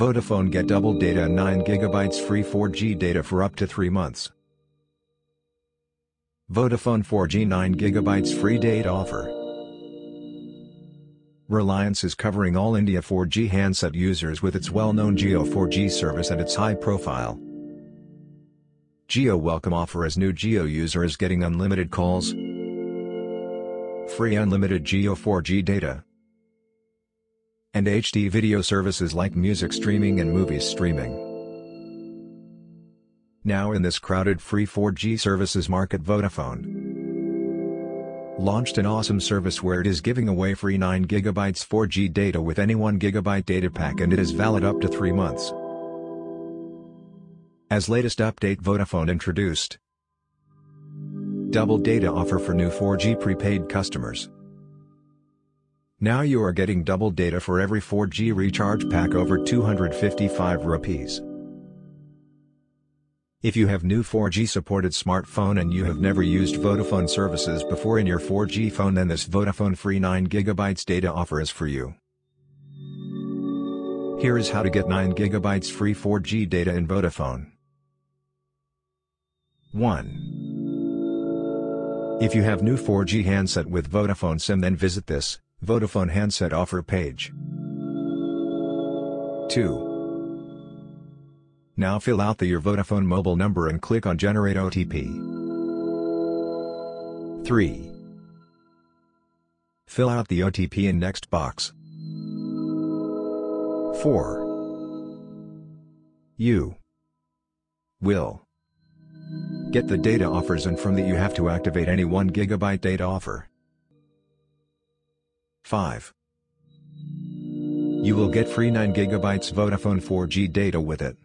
Vodafone get double data and 9 GB free 4G data for up to 3 months. Vodafone 4G 9 GB free data offer. Reliance is covering all India 4G handset users with its well-known Jio 4G service and its high profile. Jio welcome offer as new Jio user is getting unlimited calls, free unlimited Jio 4G data, and HD video services like music streaming and movie streaming. Now in this crowded free 4G services market, Vodafone launched an awesome service where it is giving away free 9 GB 4G data with any 1 GB data pack, and it is valid up to 3 months. As latest update, Vodafone introduced double data offer for new 4G prepaid customers. Now you are getting double data for every 4G recharge pack over 255 rupees. If you have new 4G supported smartphone and you have never used Vodafone services before in your 4G phone, then this Vodafone free 9 GB data offer is for you. Here is how to get 9 GB free 4G data in Vodafone. 1. If you have new 4G handset with Vodafone SIM, then visit this Vodafone handset offer page. 2. Now fill out your Vodafone mobile number and click on Generate OTP. 3. Fill out the OTP in next box. 4. You will get the data offers, and from that you have to activate any 1 GB data offer. 5. You will get free 9 GB Vodafone 4G data with it.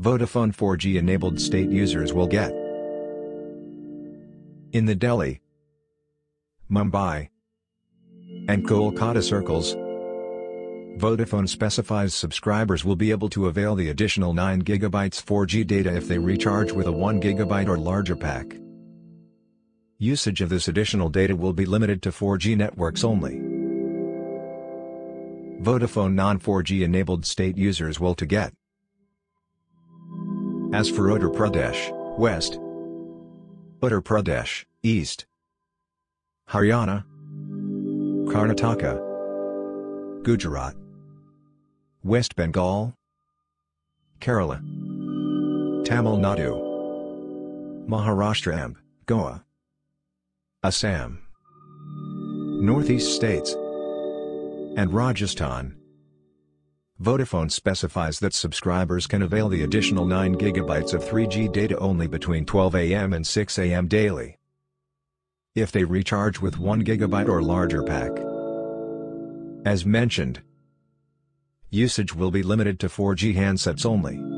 Vodafone 4G enabled state users will get in the Delhi, Mumbai, and Kolkata circles. Vodafone specifies subscribers will be able to avail the additional 9 GB 4G data if they recharge with a 1 GB or larger pack. Usage of this additional data will be limited to 4G networks only. Vodafone non-4G enabled state users will to get. As for Uttar Pradesh, West, Uttar Pradesh, East, Haryana, Karnataka, Gujarat, West Bengal, Kerala, Tamil Nadu, Maharashtra and Goa, Assam, Northeast states, and Rajasthan. Vodafone specifies that subscribers can avail the additional 9 GB of 3G data only between 12 a.m. and 6 a.m. daily, if they recharge with 1 GB or larger pack. As mentioned, usage will be limited to 4G handsets only.